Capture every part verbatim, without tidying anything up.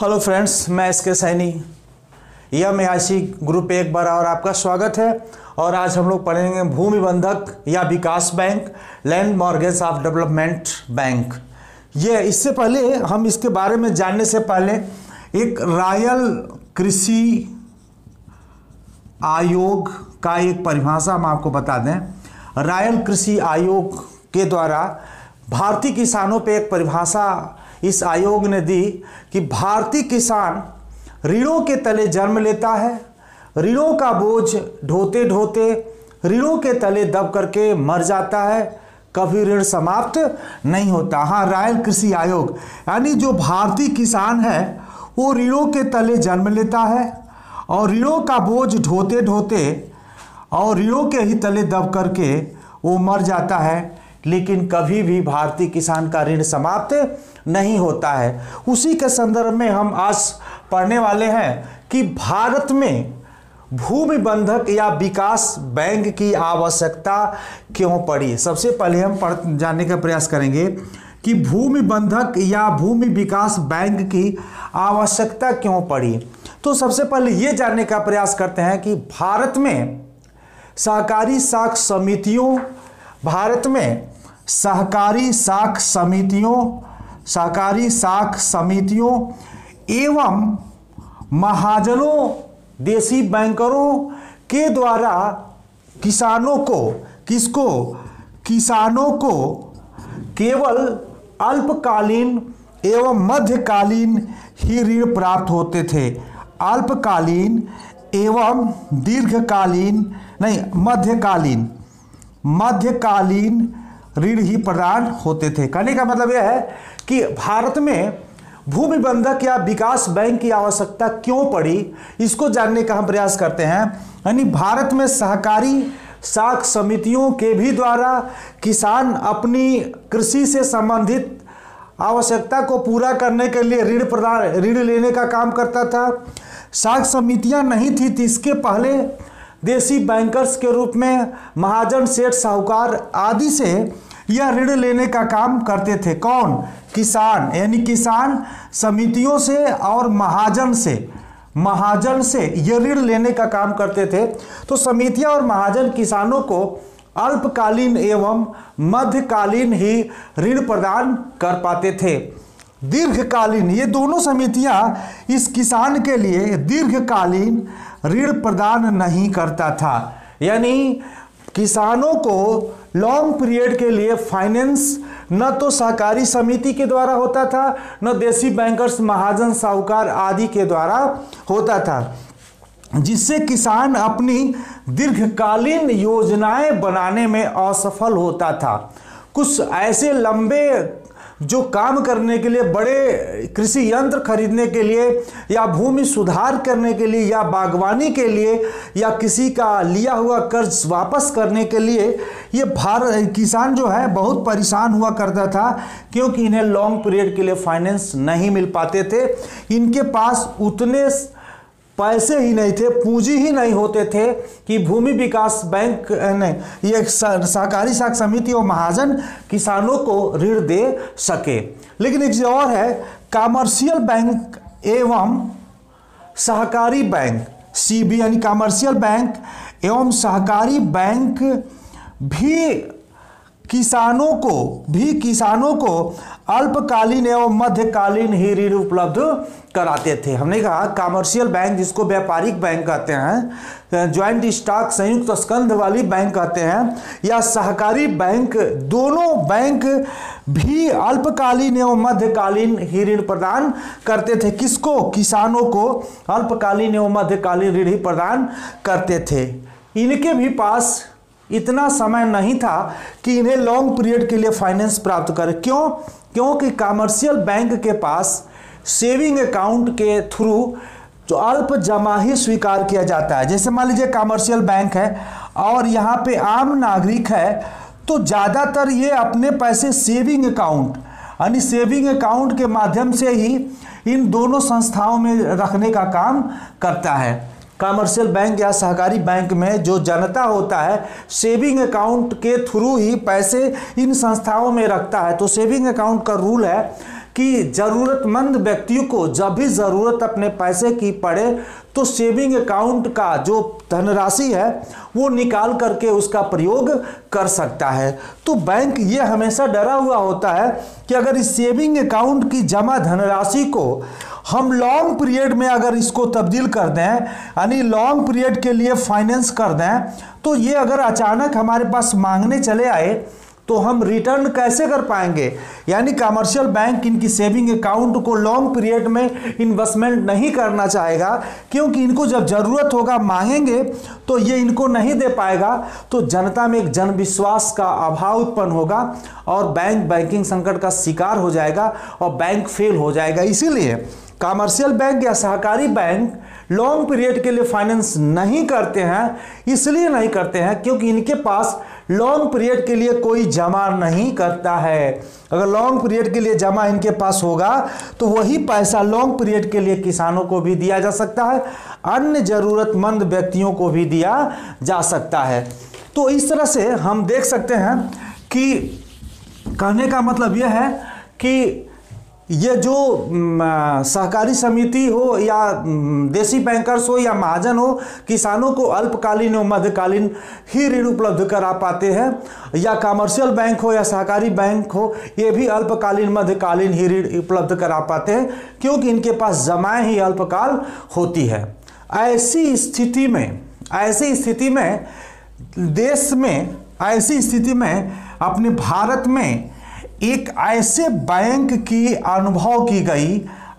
Hello friends, मैं S के सैनी, यह मैं याशी ग्रुप एक बार और आपका स्वागत है। और आज हम लोग पढ़ेंगे भूमि बंधक या विकास bank, land mortgage of development bank. ये इससे पहले हम इसके बारे में जानने से पहले एक रॉयल कृषि आयोग का एक परिभाषा हम आपको बता दें। रॉयल कृषि आयोग के द्वारा भारतीय किसानों पे एक परिभाषा इस आयोग ने दी कि भारतीय किसान ऋणों के तले जन्म लेता है, ऋणों का बोझ ढोते ढोते ऋणों के तले दब करके मर जाता है, कभी ऋण समाप्त नहीं होता। हाँ, रॉयल कृषि आयोग यानी जो भारतीय किसान है वो ऋणों के तले जन्म लेता है और ऋणों का बोझ ढोते ढोते और ऋणों के ही तले दब करके वो मर जाता है, लेकिन कभी भी भारतीय किसान का ऋण समाप्त नहीं होता है। उसी के संदर्भ में हम आज पढ़ने वाले हैं कि भारत में भूमि बंधक या विकास बैंक की आवश्यकता क्यों पड़ी। सबसे पहले हम पढ़ जानने का प्रयास करेंगे कि भूमि बंधक या भूमि विकास बैंक की आवश्यकता क्यों पड़ी। तो सबसे पहले ये जानने का प्रयास करते हैं कि भारत में सहकारी साख समितियों भारत में सहकारी साख समितियों सहकारी साख समितियों एवं महाजनों, देसी बैंकरों के द्वारा किसानों को किसको किसानों को केवल अल्पकालीन एवं मध्यकालीन ही ऋण प्राप्त होते थे। अल्पकालीन एवं दीर्घकालीन नहीं, मध्यकालीन मध्यकालीन ऋण ही प्रदान होते थे। कहने का मतलब यह है कि भारत में भूमि बंधक या विकास बैंक की आवश्यकता क्यों पड़ी, इसको जानने का हम प्रयास करते हैं। यानी भारत में सहकारी साख समितियों के भी द्वारा किसान अपनी कृषि से संबंधित आवश्यकता को पूरा करने के लिए ऋण प्रदान ऋण लेने का काम करता था। साख समितियां नहीं थी तो इसके पहले देसी बैंकर्स के रूप में महाजन, सेठ, साहूकार आदि से यह ऋण लेने का काम करते थे। कौन? किसान, यानी किसान समितियों से और महाजन से महाजन से यह ऋण लेने का काम करते थे। तो समितियां और महाजन किसानों को अल्पकालीन एवं मध्यकालीन ही ऋण प्रदान कर पाते थे। दीर्घकालीन, ये दोनों समितियां इस किसान के लिए दीर्घकालीन ऋण प्रदान नहीं करता था, यानी किसानों को लॉन्ग पीरियड के लिए फाइनेंस न तो सहकारी समिति के द्वारा होता था, न देसी बैंकर्स, महाजन, साहूकार आदि के द्वारा होता था, जिससे किसान अपनी दीर्घकालीन योजनाएं बनाने में असफल होता था। कुछ ऐसे लंबे जो काम करने के लिए, बड़े कृषि यंत्र खरीदने के लिए या भूमि सुधार करने के लिए या बागवानी के लिए या किसी का लिया हुआ कर्ज वापस करने के लिए ये भारत किसान जो है बहुत परेशान हुआ करता था, क्योंकि इन्हें लॉन्ग पीरियड के लिए फाइनेंस नहीं मिल पाते थे। इनके पास उतने पैसे ही नहीं थे, पूंजी ही नहीं होते थे कि भूमि विकास बैंक ने ये सहकारी साख समिति और महाजन किसानों को ऋण दे सके। लेकिन एक चीज और है, कॉमर्शियल बैंक एवं सहकारी बैंक सी बी यानी कॉमर्शियल बैंक एवं सहकारी बैंक भी किसानों को भी किसानों को अल्पकालीन एवं मध्यकालीन ही ऋण उपलब्ध कराते थे। हमने कहा कॉमर्शियल बैंक, जिसको व्यापारिक बैंक कहते हैं, ज्वाइंट स्टॉक संयुक्त स्कंध वाली बैंक कहते हैं, या सहकारी बैंक, दोनों बैंक भी अल्पकालीन एवं मध्यकालीन ही ऋण प्रदान करते थे। किसको? किसानों को अल्पकालीन एवं मध्यकालीन ऋण ही प्रदान करते थे। इनके भी पास इतना समय नहीं था कि इन्हें लॉन्ग पीरियड के लिए फाइनेंस प्राप्त करें। क्यों? क्योंकि कॉमर्शियल बैंक के पास सेविंग अकाउंट के थ्रू जो अल्प जमा ही स्वीकार किया जाता है। जैसे मान लीजिए कॉमर्शियल बैंक है और यहाँ पे आम नागरिक है, तो ज़्यादातर ये अपने पैसे सेविंग अकाउंट यानी सेविंग अकाउंट के माध्यम से ही इन दोनों संस्थाओं में रखने का काम करता है। कॉमर्शियल बैंक या सहकारी बैंक में जो जनता होता है सेविंग अकाउंट के थ्रू ही पैसे इन संस्थाओं में रखता है। तो सेविंग अकाउंट का रूल है कि ज़रूरतमंद व्यक्तियों को जब भी ज़रूरत अपने पैसे की पड़े तो सेविंग अकाउंट का जो धनराशि है वो निकाल करके उसका प्रयोग कर सकता है। तो बैंक ये हमेशा डरा हुआ होता है कि अगर इस सेविंग अकाउंट की जमा धनराशि को हम लॉन्ग पीरियड में अगर इसको तब्दील कर दें, यानी लॉन्ग पीरियड के लिए फाइनेंस कर दें, तो ये अगर अचानक हमारे पास मांगने चले आए तो हम रिटर्न कैसे कर पाएंगे। यानी कमर्शियल बैंक इनकी सेविंग अकाउंट को लॉन्ग पीरियड में इन्वेस्टमेंट नहीं करना चाहेगा, क्योंकि इनको जब ज़रूरत होगा मांगेंगे तो ये इनको नहीं दे पाएगा, तो जनता में एक जनविश्वास का अभाव उत्पन्न होगा और बैंक बैंकिंग संकट का शिकार हो जाएगा और बैंक फेल हो जाएगा। इसीलिए कमर्शियल बैंक या सहकारी बैंक लॉन्ग पीरियड के लिए फाइनेंस नहीं करते हैं, इसलिए नहीं करते हैं क्योंकि इनके पास लॉन्ग पीरियड के लिए कोई जमा नहीं करता है। अगर लॉन्ग पीरियड के लिए जमा इनके पास होगा तो वही पैसा लॉन्ग पीरियड के लिए किसानों को भी दिया जा सकता है, अन्य ज़रूरतमंद व्यक्तियों को भी दिया जा सकता है। तो इस तरह से हम देख सकते हैं कि कहने का मतलब यह है कि ये जो सहकारी समिति हो या देसी बैंकर्स हो या महाजन हो, किसानों को अल्पकालीन और मध्यकालीन ही ऋण उपलब्ध करा पाते हैं, या कमर्शियल बैंक हो या सहकारी बैंक हो, ये भी अल्पकालीन मध्यकालीन ही ऋण उपलब्ध करा पाते हैं क्योंकि इनके पास जमाएं ही अल्पकाल होती है। ऐसी स्थिति में ऐसी स्थिति में देश में ऐसी स्थिति में अपने भारत में एक ऐसे बैंक की अनुभव की गई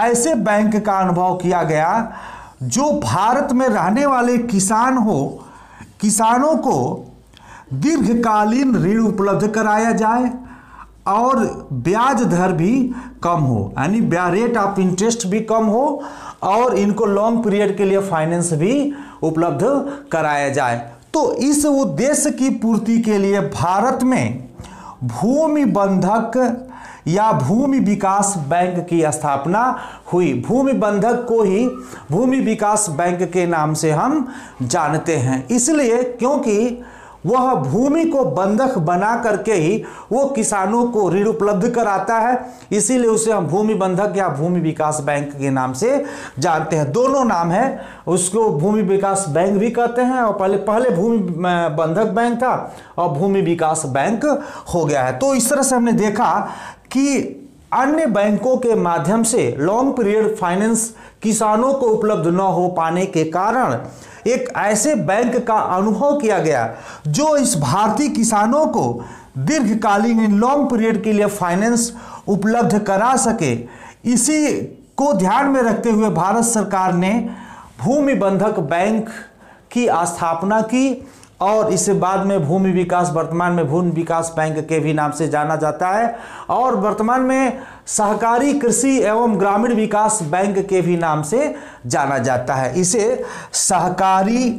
ऐसे बैंक का अनुभव किया गया जो भारत में रहने वाले किसान हो किसानों को दीर्घकालीन ऋण उपलब्ध कराया जाए और ब्याज दर भी कम हो, यानी ब्याज रेट ऑफ इंटरेस्ट भी कम हो और इनको लॉन्ग पीरियड के लिए फाइनेंस भी उपलब्ध कराया जाए। तो इस उद्देश्य की पूर्ति के लिए भारत में भूमि बंधक या भूमि विकास बैंक की स्थापना हुई। भूमि बंधक को ही भूमि विकास बैंक के नाम से हम जानते हैं, इसलिए क्योंकि वह भूमि को बंधक बना करके ही वो किसानों को ऋण उपलब्ध कराता है, इसीलिए उसे हम भूमि बंधक या भूमि विकास बैंक के नाम से जानते हैं। दोनों नाम है, उसको भूमि विकास बैंक भी कहते हैं और पहले पहले भूमि बंधक बैंक था और भूमि विकास बैंक हो गया है। तो इस तरह से हमने देखा कि अन्य बैंकों के माध्यम से लॉन्ग पीरियड फाइनेंस किसानों को उपलब्ध न हो पाने के कारण एक ऐसे बैंक का अनुभव किया गया जो इस भारतीय किसानों को दीर्घकालीन लॉन्ग पीरियड के लिए फाइनेंस उपलब्ध करा सके। इसी को ध्यान में रखते हुए भारत सरकार ने भूमि बंधक बैंक की स्थापना की और इसे बाद में भूमि विकास, वर्तमान में भूमि विकास बैंक के भी नाम से जाना जाता है, और वर्तमान में सहकारी कृषि एवं ग्रामीण विकास बैंक के भी नाम से जाना जाता है। इसे सहकारी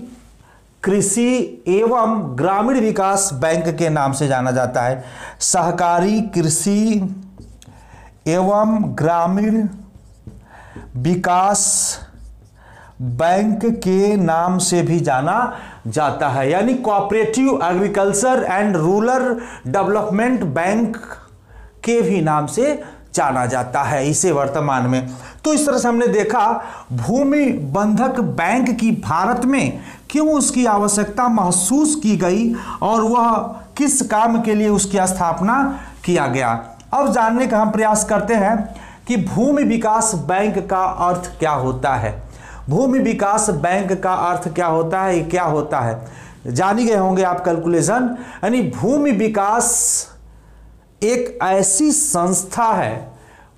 कृषि एवं ग्रामीण विकास बैंक के नाम से जाना जाता है। सहकारी कृषि एवं ग्रामीण विकास बैंक के नाम से भी जाना जाता है, यानी cooperative agriculture and rural development bank के भी नाम से जाना जाता है इसे वर्तमान में। तो इस तरह से हमने देखा भूमि बंधक बैंक की भारत में क्यों उसकी आवश्यकता महसूस की गई और वह किस काम के लिए उसकी स्थापना किया गया। अब जानने का हम प्रयास करते हैं कि भूमि विकास बैंक का अर्थ क्या होता है। भूमि विकास बैंक का अर्थ क्या होता है, ये क्या होता है, जानी गए होंगे आप कैलकुलेशन। यानी भूमि विकास एक ऐसी संस्था है,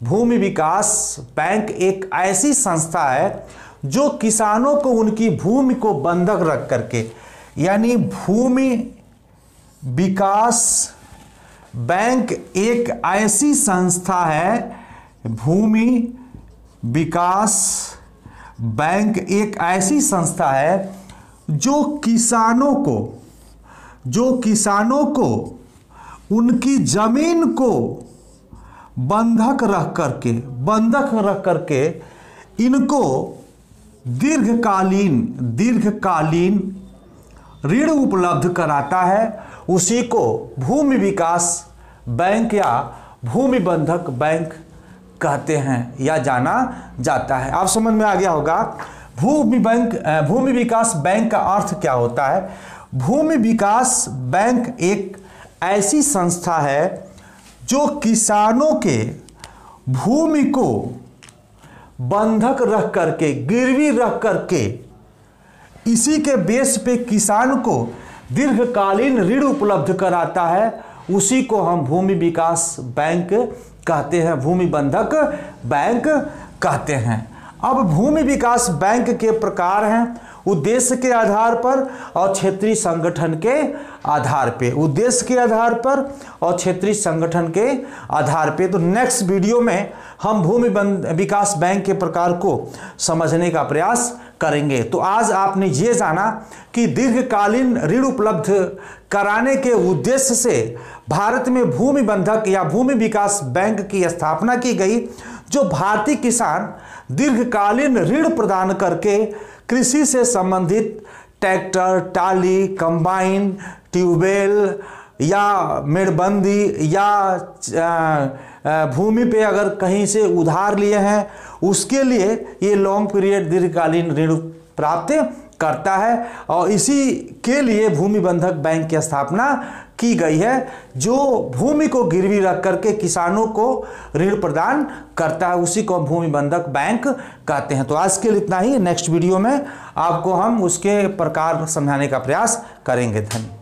भूमि विकास बैंक एक ऐसी संस्था है जो किसानों को उनकी भूमि को बंधक रख करके, यानी भूमि विकास बैंक एक ऐसी संस्था है भूमि विकास बैंक एक ऐसी संस्था है जो किसानों को जो किसानों को उनकी जमीन को बंधक रख करके बंधक रख करके इनको दीर्घकालीन दीर्घकालीन ऋण उपलब्ध कराता है। उसी को भूमि विकास बैंक या भूमि बंधक बैंक कहते हैं या जाना जाता है। आप समझ में आ गया होगा। भूमि बैंक, भूमि विकास बैंक का अर्थ क्या होता है। भूमि विकास बैंक एक ऐसी संस्था है जो किसानों के भूमि को बंधक रख करके, गिरवी रख करके, इसी के बेस पे किसान को दीर्घकालीन ऋण उपलब्ध कराता है। उसी को हम भूमि विकास बैंक कहते हैं, भूमि बंधक बैंक कहते हैं। अब भूमि विकास बैंक के प्रकार हैं उद्देश्य के आधार पर और क्षेत्रीय संगठन के आधार पे, उद्देश्य के आधार पर और क्षेत्रीय संगठन के आधार पे। तो नेक्स्ट वीडियो में हम भूमि विकास बैंक के प्रकार को समझने का प्रयास करेंगे। तो आज आपने ये जाना कि दीर्घकालीन ऋण उपलब्ध कराने के उद्देश्य से भारत में भूमि बंधक या भूमि विकास बैंक की स्थापना की गई, जो भारतीय किसान दीर्घकालीन ऋण प्रदान करके कृषि से संबंधित ट्रैक्टर, टाली, कंबाइन, ट्यूबवेल या मेड़बंदी या भूमि पे अगर कहीं से उधार लिए हैं उसके लिए ये लॉन्ग पीरियड दीर्घकालीन ऋण प्राप्त करता है। और इसी के लिए भूमि बंधक बैंक की स्थापना की गई है, जो भूमि को गिरवी रख करके किसानों को ऋण प्रदान करता है। उसी को भूमि बंधक बैंक कहते हैं। तो आज के लिए इतना ही। नेक्स्ट वीडियो में आपको हम उसके प्रकार समझाने का प्रयास करेंगे। धन्यवाद।